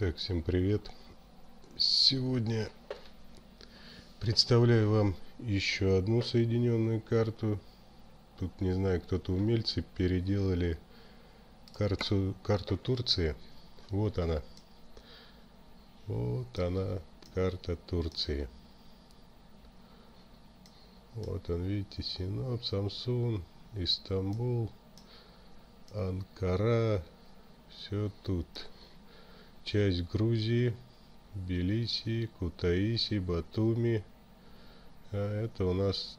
Итак, всем привет! Сегодня представляю вам еще одну соединенную карту. Тут, не знаю, кто-то умельцы переделали карту Турции. Вот она. Вот она, карта Турции. Вот он, видите, Синоп, Самсун, Истамбул, Анкара. Все тут. Часть Грузии, Тбилиси, Кутаиси, Батуми. А это у нас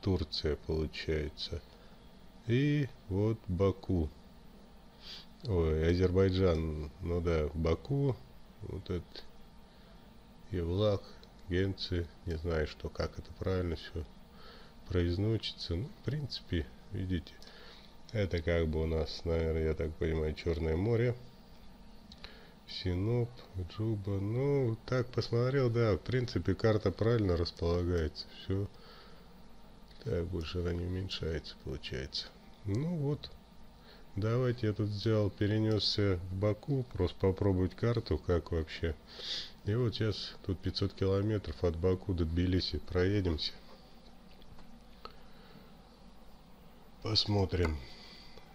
Турция получается. И вот Баку. Ой, Азербайджан. Ну да, Баку. Вот этот Евлах, Генци. Не знаю, что, как это правильно все произносится. Ну, в принципе, видите. Это как бы у нас, наверное, я так понимаю, Черное море. Синоп, Джуба. Ну, так посмотрел, да, в принципе, карта правильно располагается. Все. Так, больше она не уменьшается, получается. Ну вот. Давайте я тут взял, перенесся в Баку, просто попробовать карту, как вообще. И вот сейчас тут 500 километров от Баку до Тбилиси. Проедемся. Посмотрим.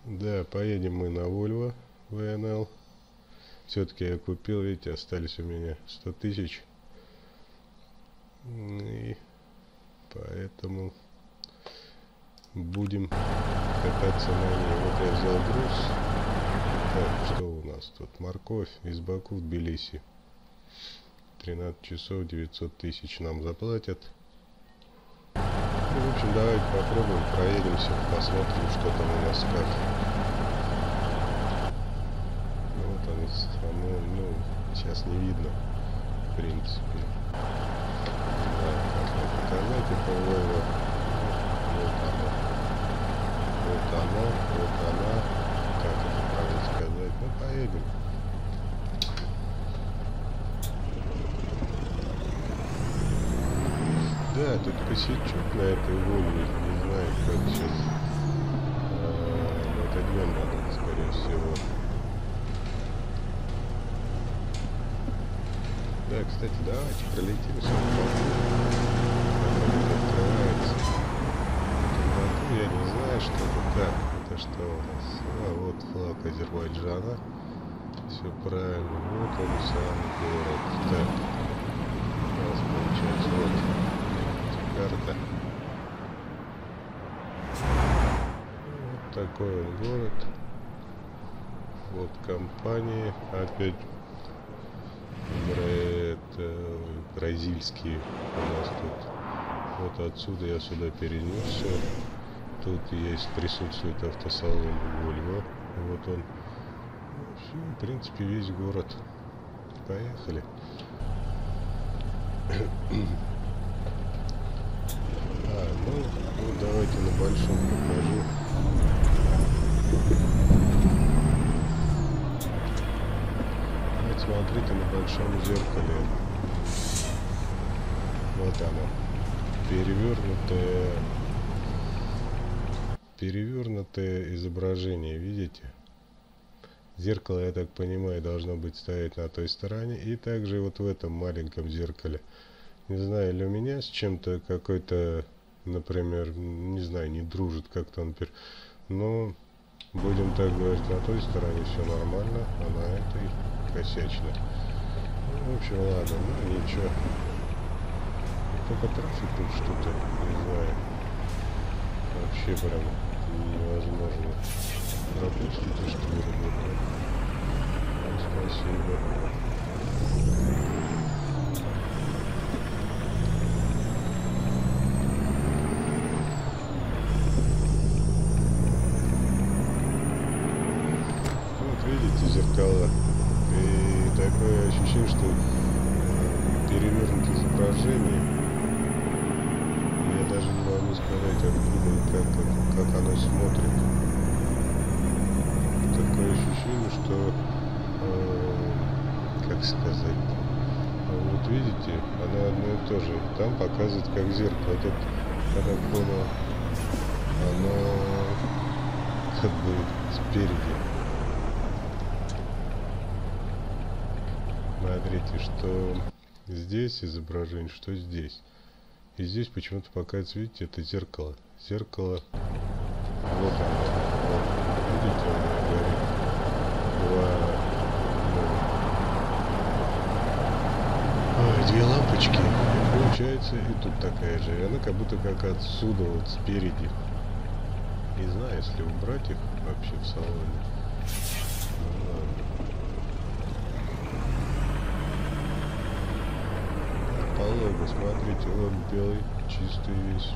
Да, поедем мы на Volvo ВНЛ. Все-таки я купил, видите, остались у меня 100 тысяч. И поэтому будем кататься на ней. Вот я взял груз. Так, что у нас тут? Морковь из Баку в Тбилиси. 13 часов 900 тысяч нам заплатят. Ну, в общем, давайте попробуем, проедемся, посмотрим, что там у нас как. Ну, вот оно, ну, сейчас не видно, в принципе. Да, как показать, это Volvo. Вот оно. Вот оно, вот она. Как это правильно сказать? Ну, поедем. Да, тут косячок на этой волне, не знаю, как сейчас. Вот огнем надо, скорее всего. Да, кстати, давайте пролетим сюда. Открывается. Я не знаю, что тут как. Это что у нас? А вот флаг Азербайджана. Все правильно. Вот он сам город. Так. У нас получается вот. Карта. Вот такой он город. Вот компании. Опять бразильские у нас тут. Вот отсюда я сюда перенесся. Тут есть, присутствует автосалон Volvo. Вот он. Все, в принципе, весь город. Поехали. Ну, давайте на большом покажу. Вот смотрите на большом зеркале. Вот оно. Перевернутое. Перевернутое изображение, видите? Зеркало, я так понимаю, должно быть стоять на той стороне. И также вот в этом маленьком зеркале. Не знаю, ли у меня с чем-то какой-то, например, не знаю, не дружит как-то, например. Но будем так говорить, на той стороне все нормально, а на этой косячно. Ну, в общем, ладно, ну ничего. Только трафик тут что-то, не знаю. Вообще прям невозможно. Пропустите, что ли, ребята? Спасибо. Зеркала, и такое ощущение, что перевернут изображение. Я даже не могу сказать, откуда, как оно смотрит. Такое ощущение, что как сказать, вот видите, оно одно и то же, там показывает как зеркало. Тут, я так понял, оно как бы спереди. Смотрите, что здесь изображение, что здесь. И здесь почему-то показывается, видите, это зеркало. Зеркало. Вот оно. Вот. Видите, оно горит. Две лампочки. И получается, и тут такая же. И она как будто как отсюда, вот спереди. Не знаю, если убрать их вообще в салоне. Полога, смотрите, он белый, чистый весь.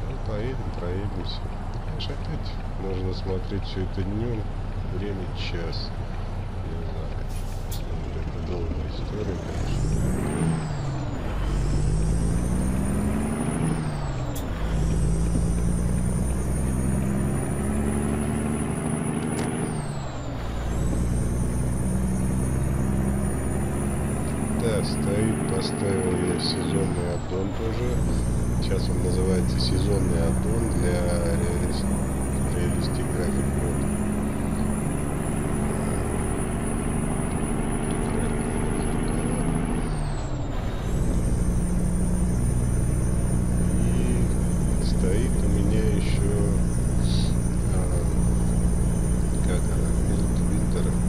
Ну, поедем, проедемся. Аж опять можно смотреть все это днем. Время час. Не знаю. Это долгая история, конечно. Поставил я сезонный аддон тоже. Сейчас он называется сезонный аддон для Realistic Russian highways. И стоит у меня еще как она, Winter Drives.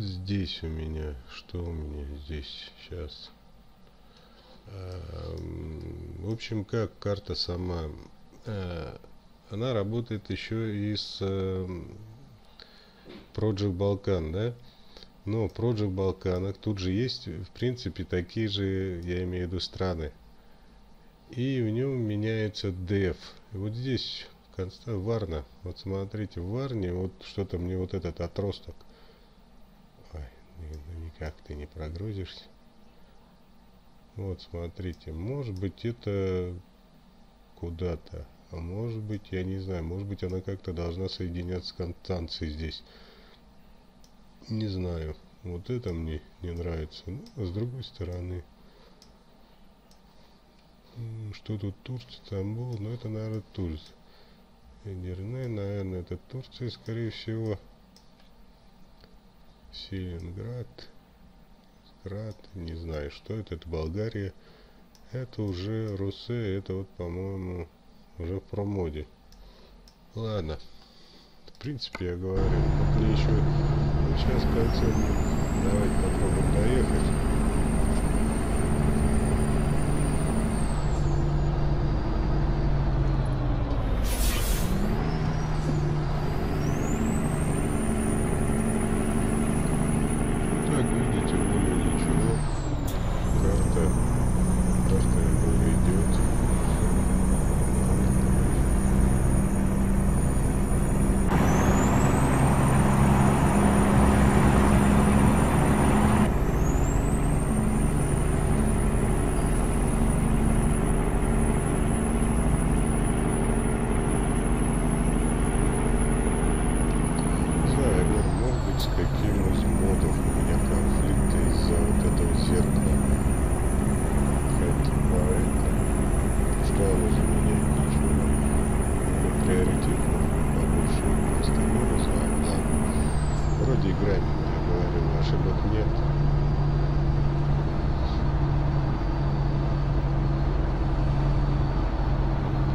Здесь у меня, что у меня здесь сейчас, в общем, как карта сама, она работает еще и с Projekt Balkan, да, но в Projekt Balkan тут же есть, в принципе, такие же, я имею в виду, страны, и в нем меняется DF. И вот здесь Варна, вот смотрите, в Варне вот что-то мне вот этот отросток. Никак ты не прогрузишься. Вот смотрите, может быть это куда-то, а может быть, я не знаю, может быть она как-то должна соединяться с констанцией здесь, не знаю. Вот это мне не нравится. Ну, а с другой стороны, что тут? Турция, Стамбул, но это, наверное, Турция. Эдерне, наверное, это Турция, скорее всего. Селенград, Град, не знаю, что это Болгария, это уже Русе, это вот, по-моему, уже в ProMods. Ладно, в принципе, я говорю, мне еще, ну, сейчас в конце, давайте попробуем доехать.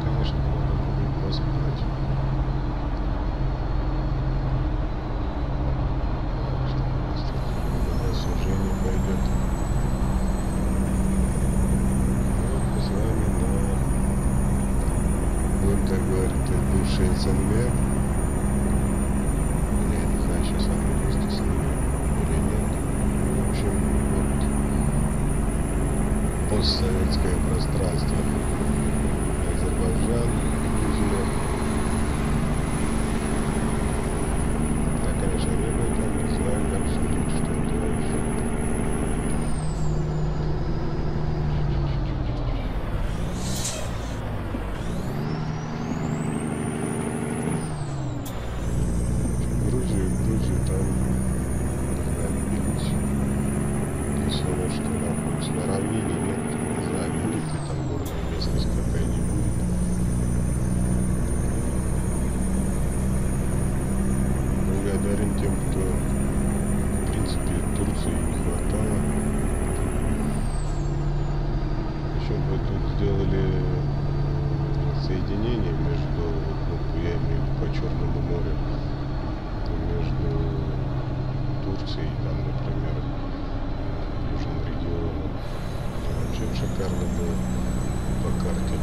Конечно, можно благодарен тем, кто, в принципе, Турции не хватало. Еще бы тут сделали соединение между, ну, я имею в виду по Черному морю, между Турцией, там, например, Южным регионом. Вообще шикарно было по карте.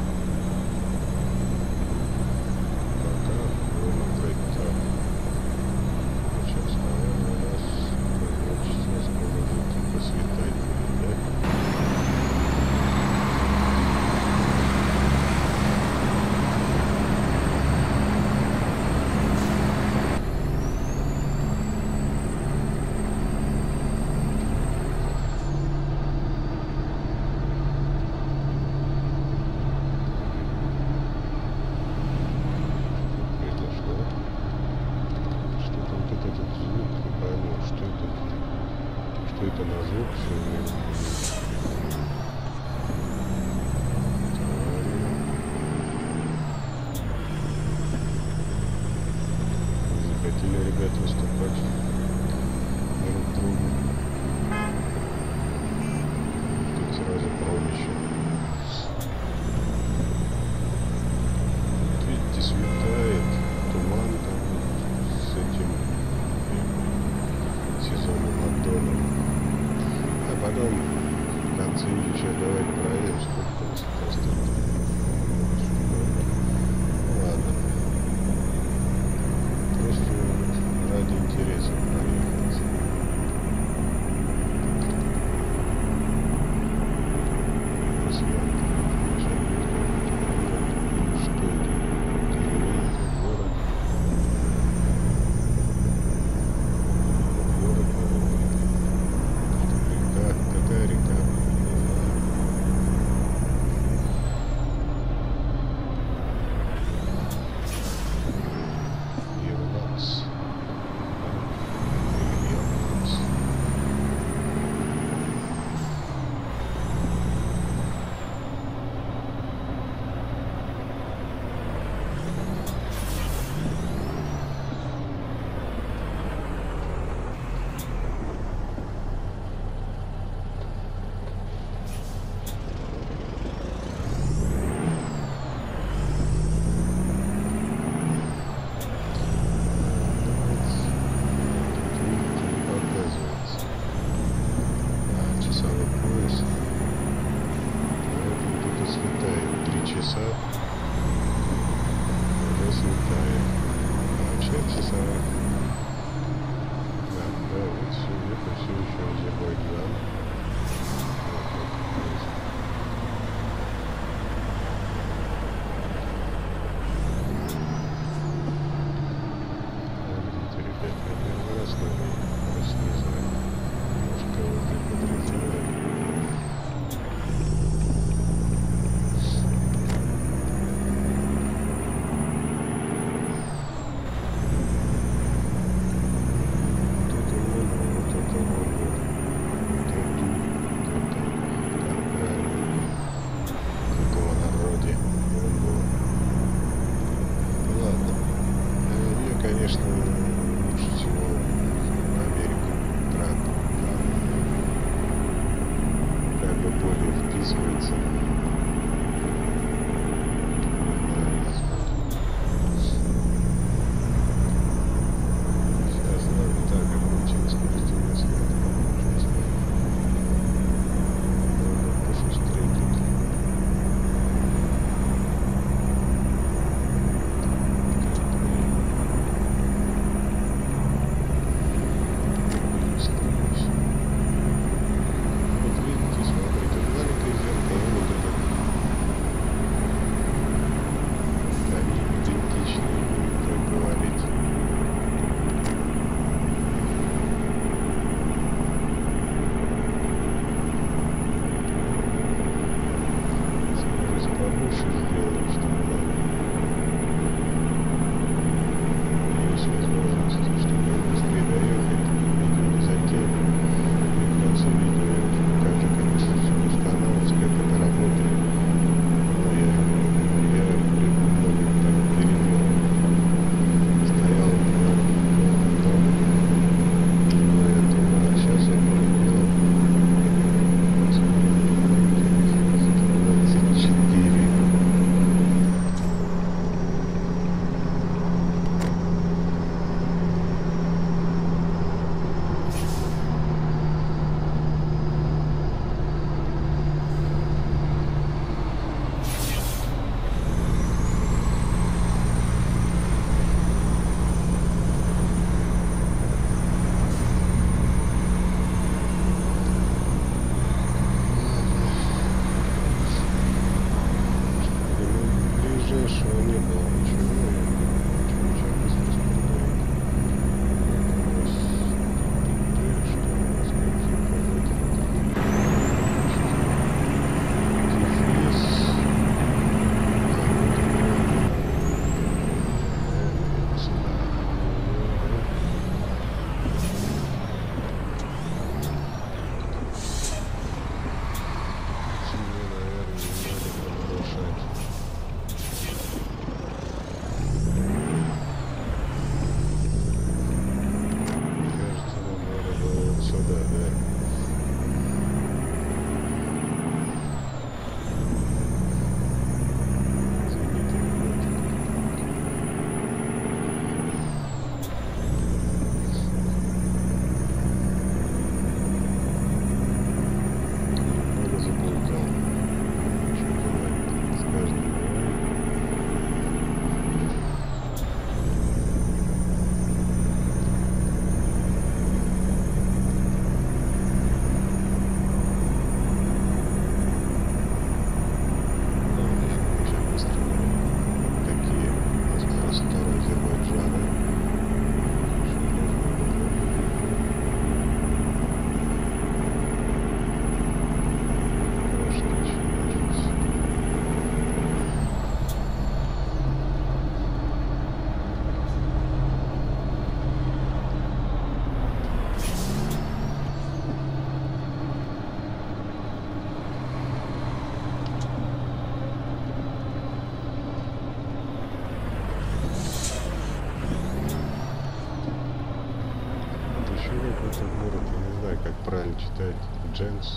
какой-то город, я не знаю, как правильно читать. Дженс,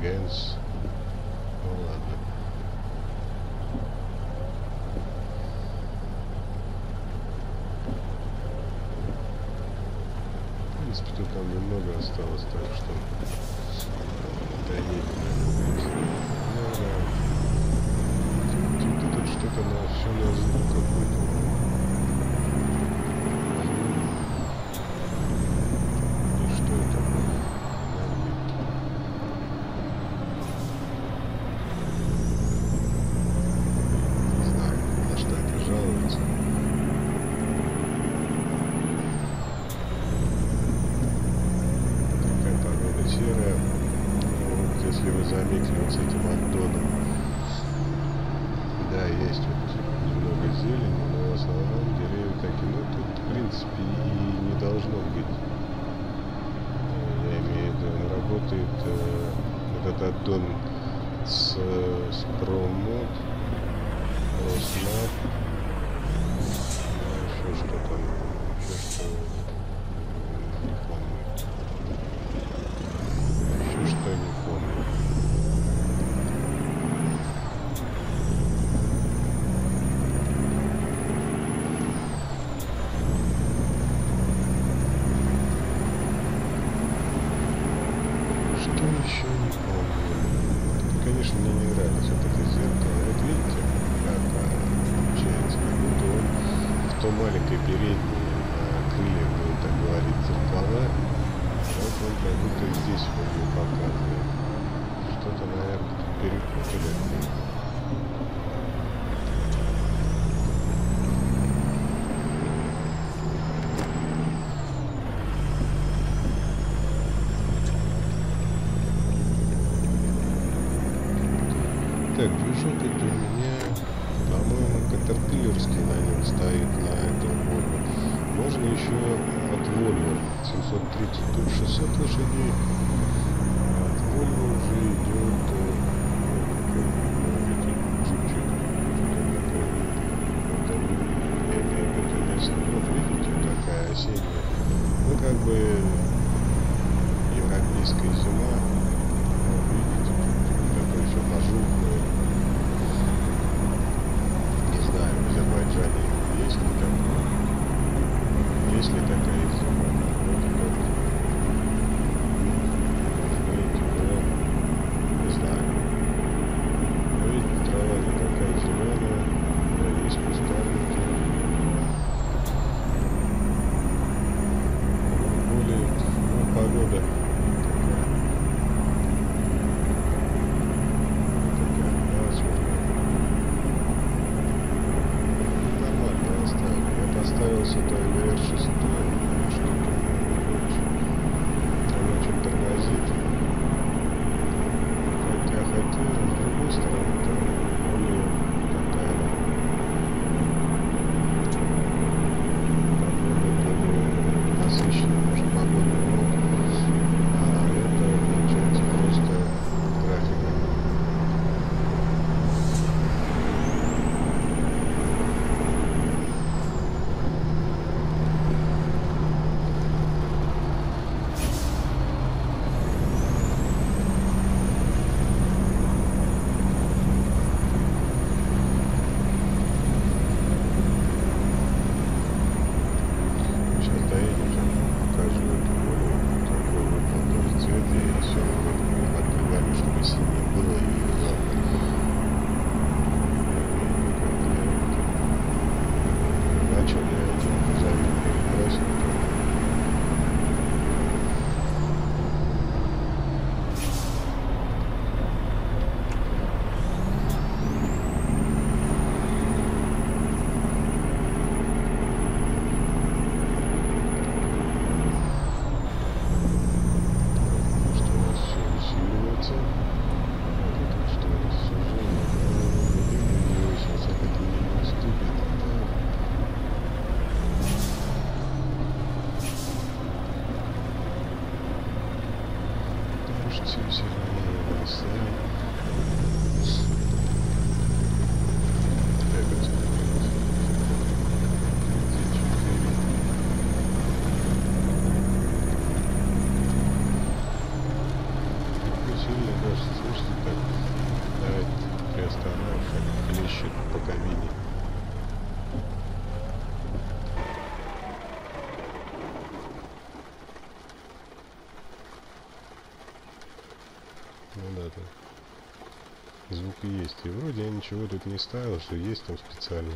Генс. Ну ладно. В принципе, тут там немного осталось, так что доедем. Ну да. Тут что-то на все на звук какой-то. Погода такая это звук и есть. И вроде я ничего тут не ставил, что есть там специально.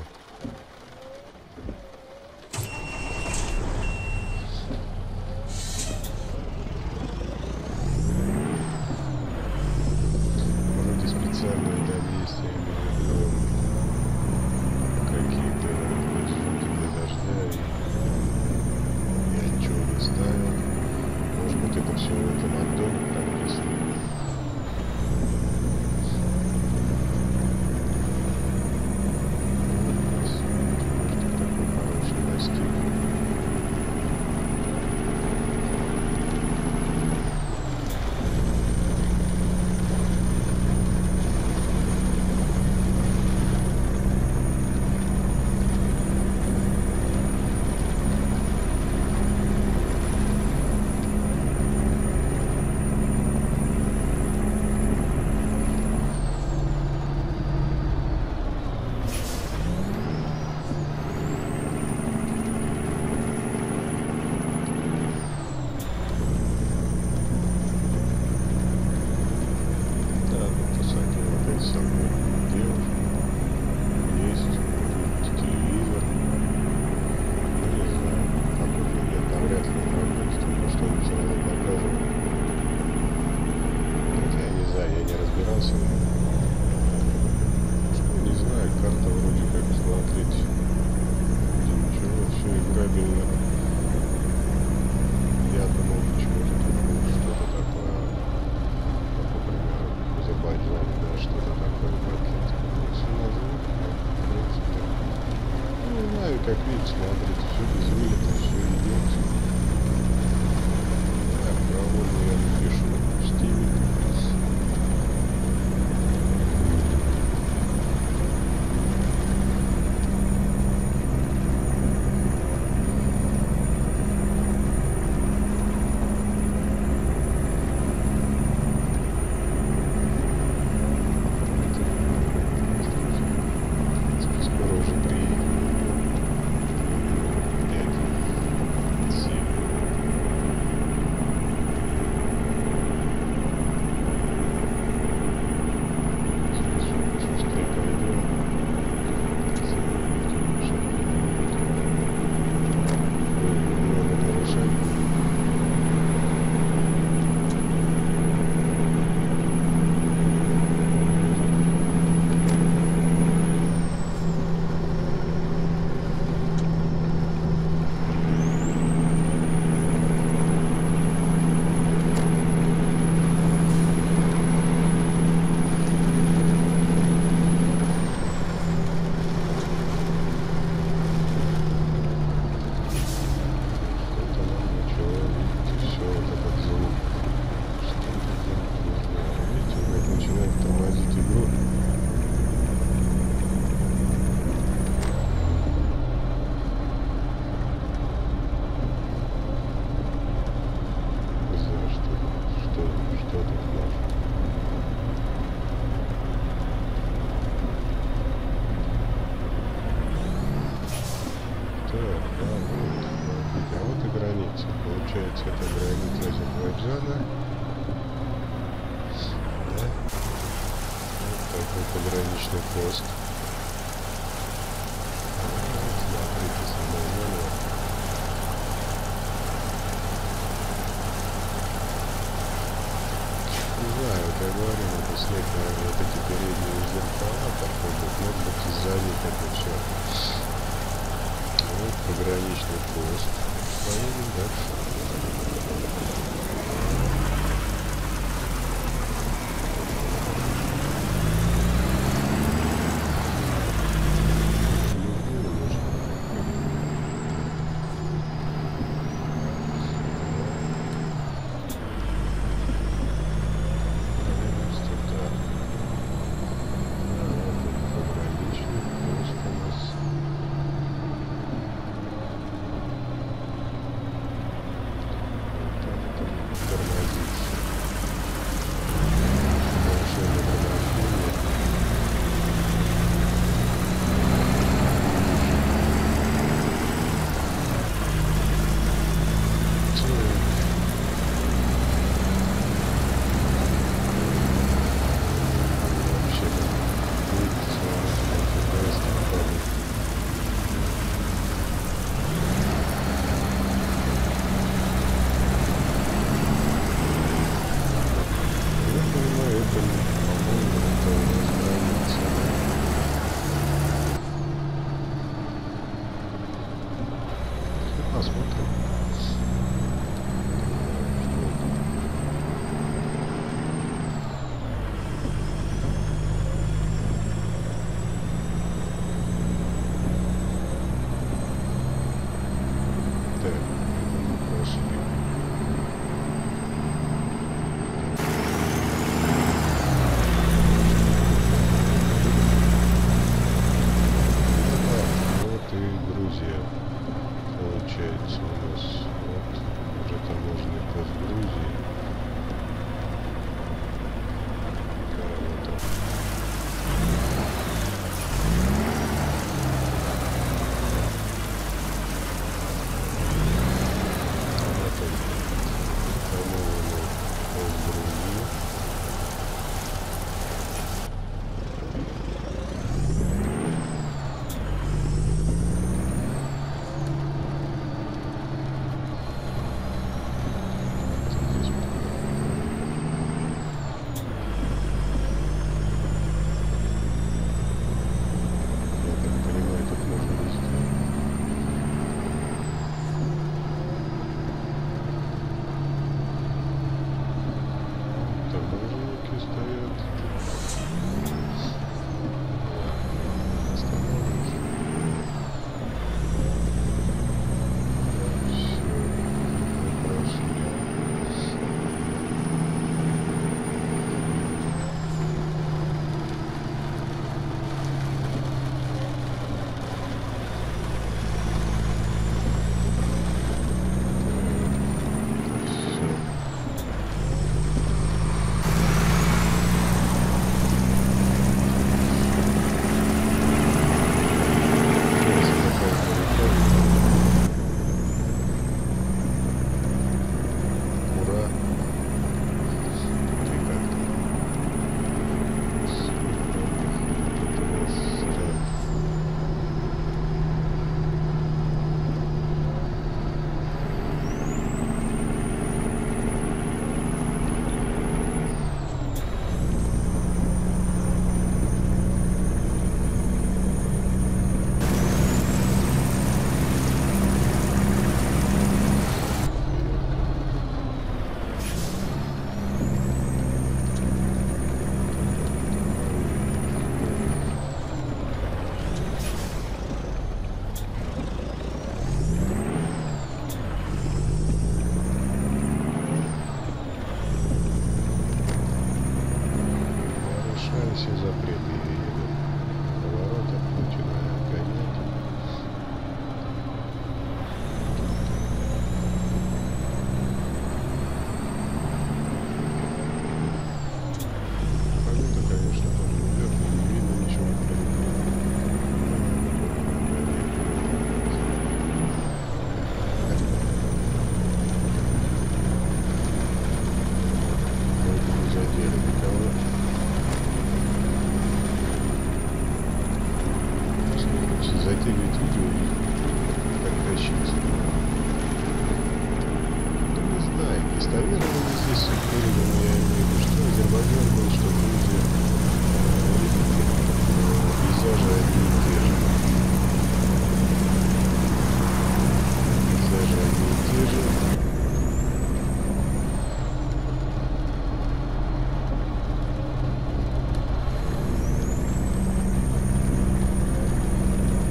посмотрим.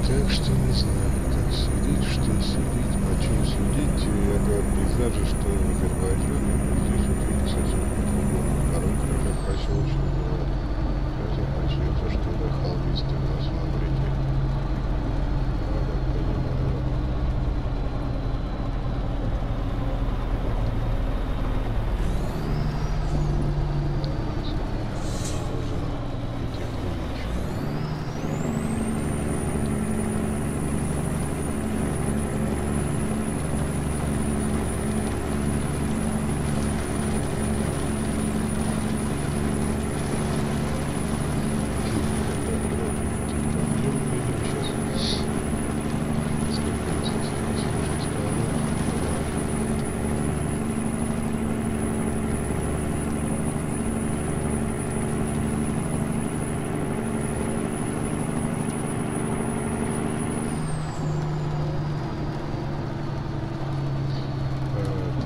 Даже что в Азербайджане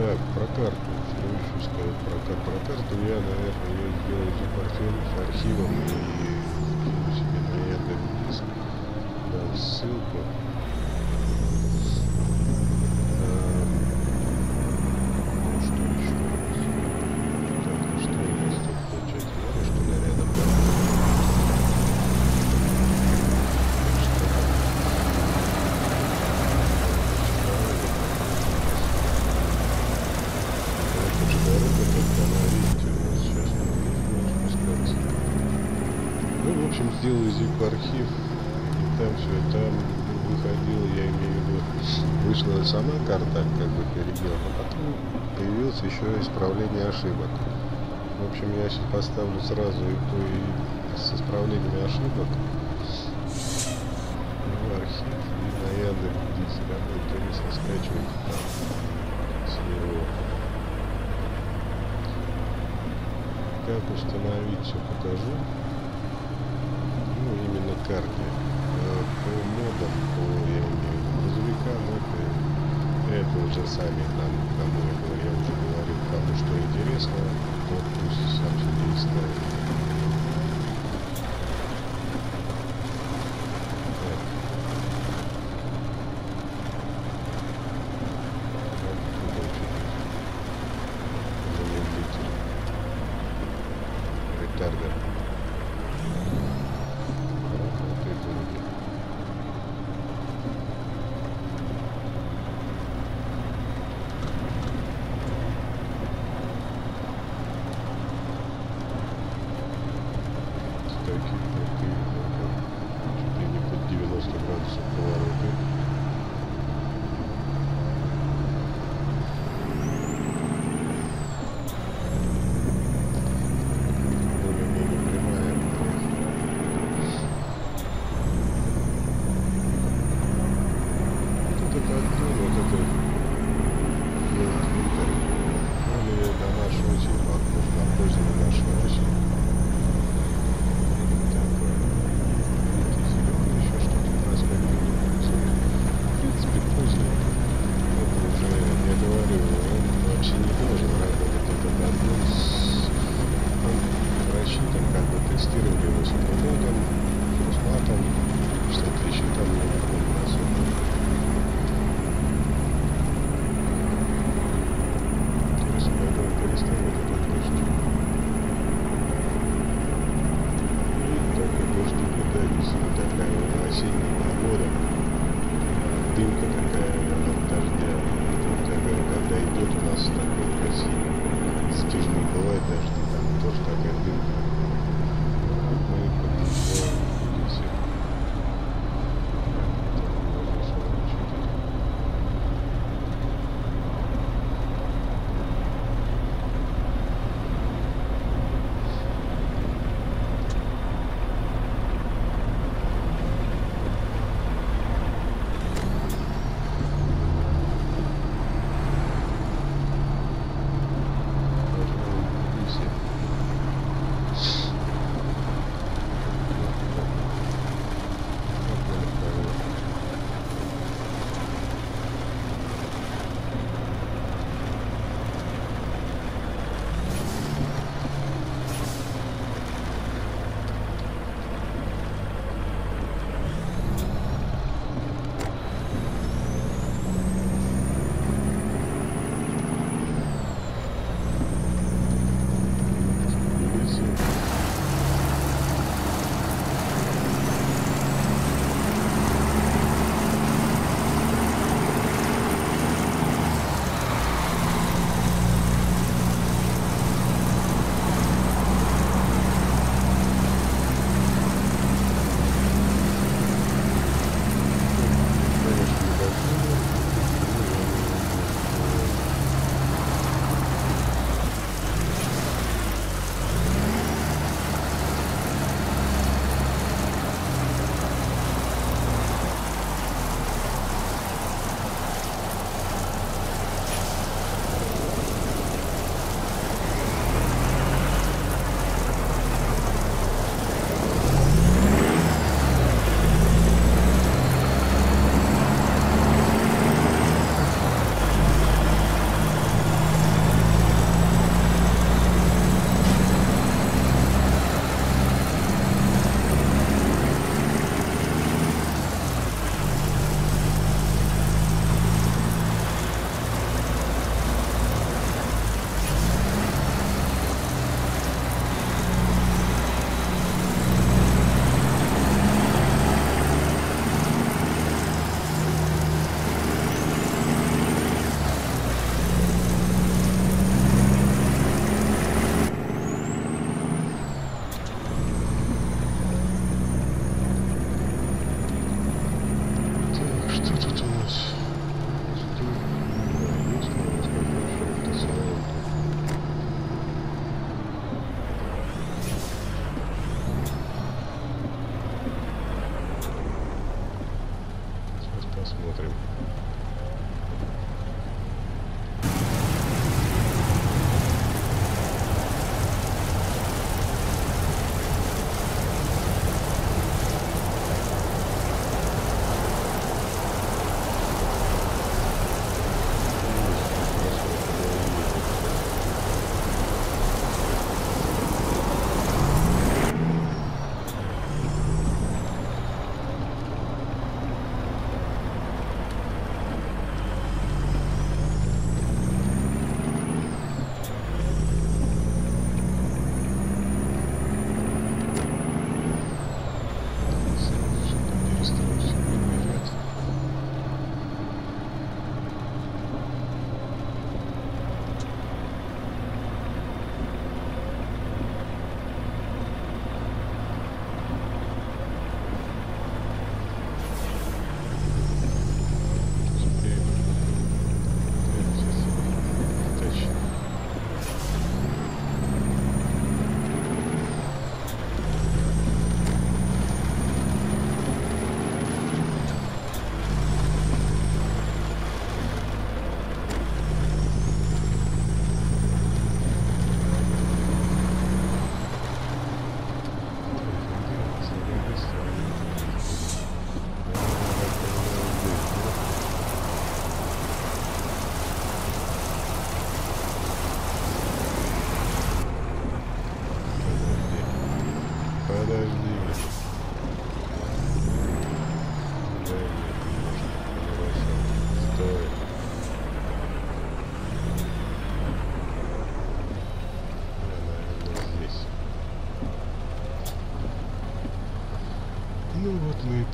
Так, про карту. Все сказать про карту. Я, наверное, ее сделаю департамент архивом и себе на этом диске дам ссылку. Сделаю zip-архив, и там все, там выходила, я имею в виду, вышла сама карта, как бы переделана, а потом появилось еще исправление ошибок. В общем, я сейчас поставлю сразу и то, и с исправлениями ошибок в архив, и на Яндекс.Диске, а то не соскачивает с него. Как установить, все покажу. Именно карты по модам, по грузовикам, это уже сами нам, кому я уже говорил, кому что интересно, тот пусть сам себе и ставит.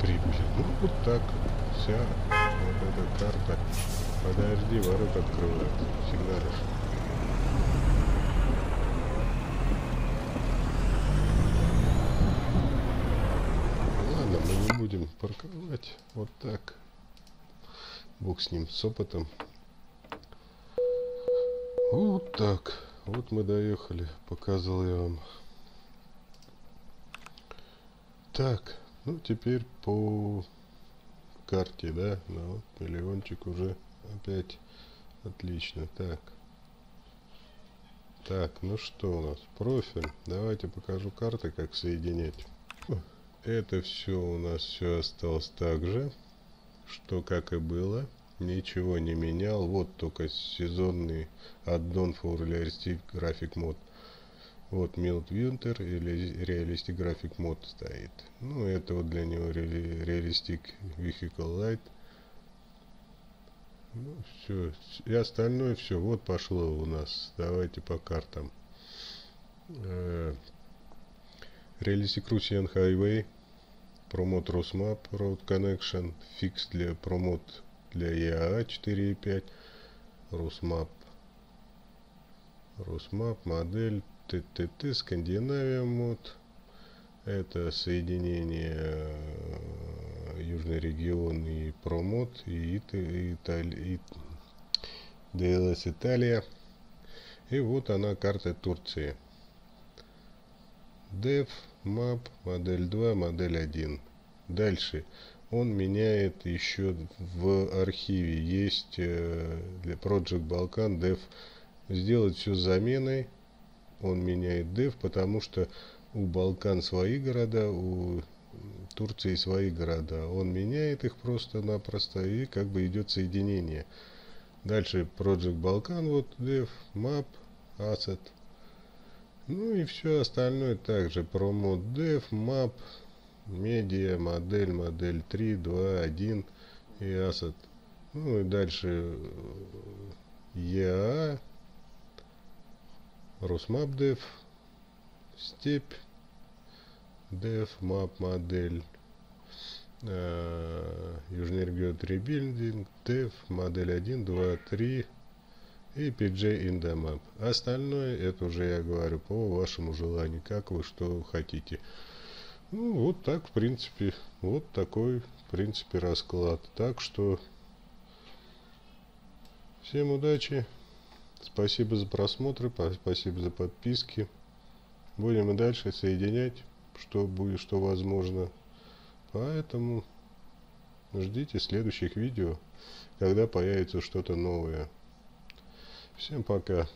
прибыли. Ну вот так вся вот эта карта. Подожди, ворот открывают. Всегда хорошо. Ладно, мы не будем парковать. Вот так. Бог с ним, с опытом. Вот так. Вот мы доехали. Показал я вам. Так, ну теперь по карте, да, ну вот миллиончик уже опять отлично. Так, ну что у нас, профиль, давайте покажу карты, как соединять. Это все у нас все осталось так же, что как и было, ничего не менял, вот только сезонный аддон for Realistic Graphic Mode. Вот Mild Winter или Realistic Graphic Mode стоит. Ну, это вот для него Realistic Vehicle Light. Ну, все. И остальное все. Вот пошло у нас. Давайте по картам. Realistic Russian Highway. ProMod RusMap Road Connection. Fix для ProMod для EAA 4.5. RusMap модель. ТТТ, Скандинавия мод. Это соединение Южный регион и ProMod, и DLS Италия. И вот она, карта Турции. Dev, Map, модель 2, модель 1. Дальше. Он меняет еще в архиве. Есть для Projekt Balkan Dev. Сделать все заменой. Он меняет деф, потому что у Балкан свои города, у Турции свои города. Он меняет их просто-напросто и как бы идет соединение. Дальше Projekt Balkan, вот деф, map, asset. Ну и все остальное также. ProMod деф, map, media, модель, модель 3, 2, 1 и asset. Ну и дальше EAA. RusMap Dev, степь, Dev, Map модель, Южный регион Rebuilding, Dev, модель 1, 2, 3 и PJ Indo Map. Остальное, это уже я говорю, по вашему желанию, как вы что хотите. Ну, вот так, в принципе, вот такой, в принципе, расклад. Так что, всем удачи. Спасибо за просмотры, спасибо за подписки. Будем и дальше соединять, что будет, что возможно. Поэтому ждите следующих видео, когда появится что-то новое. Всем пока.